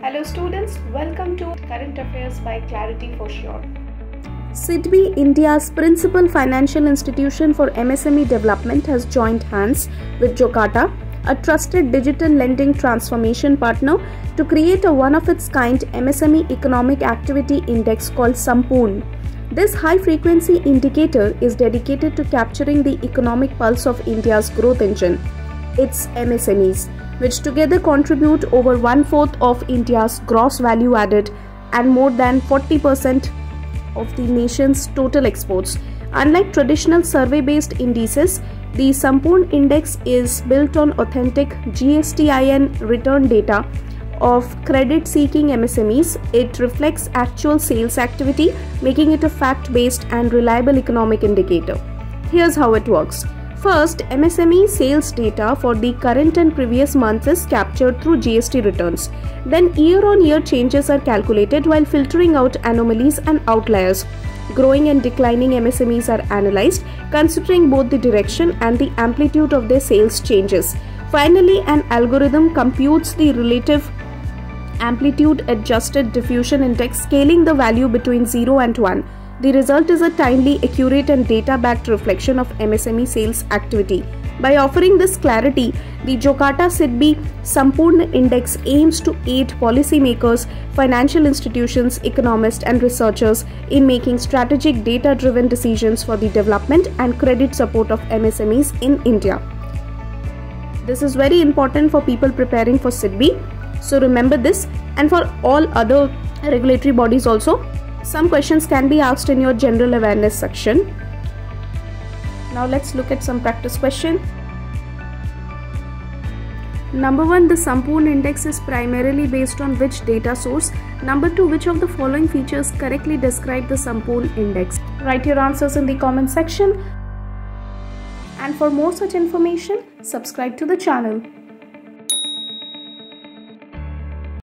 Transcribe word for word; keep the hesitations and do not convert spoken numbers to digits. Hello students, welcome to Current Affairs by Clarity for Sure. S I D B I, India's principal financial institution for M S M E development, has joined hands with Jocata, a trusted digital lending transformation partner, to create a one-of-its-kind M S M E economic activity index called Sumpoorn. This high-frequency indicator is dedicated to capturing the economic pulse of India's growth engine, its M S M Es, which together contribute over one-fourth of India's gross value added and more than forty percent of the nation's total exports. Unlike traditional survey-based indices, the Sumpoorn Index is built on authentic G S T I N return data of credit-seeking M S M Es. It reflects actual sales activity, making it a fact-based and reliable economic indicator. Here's how it works. First, M S M E sales data for the current and previous months is captured through G S T returns. Then year-on-year changes are calculated while filtering out anomalies and outliers. Growing and declining M S M Es are analyzed, considering both the direction and the amplitude of their sales changes. Finally, an algorithm computes the relative amplitude-adjusted diffusion index, scaling the value between zero and one. The result is a timely, accurate and data-backed reflection of M S M E sales activity. By offering this clarity, the Jocata S I D B I Sumpoorn Index aims to aid policymakers, financial institutions, economists and researchers in making strategic data-driven decisions for the development and credit support of M S M Es in India. This is very important for people preparing for S I D B I, so remember this, and for all other regulatory bodies also. Some questions can be asked in your general awareness section. Now let's look at some practice question. Number one, the Sumpoorn Index is primarily based on which data source? Number two, which of the following features correctly describe the Sumpoorn Index? Write your answers in the comment section. And for more such information, subscribe to the channel.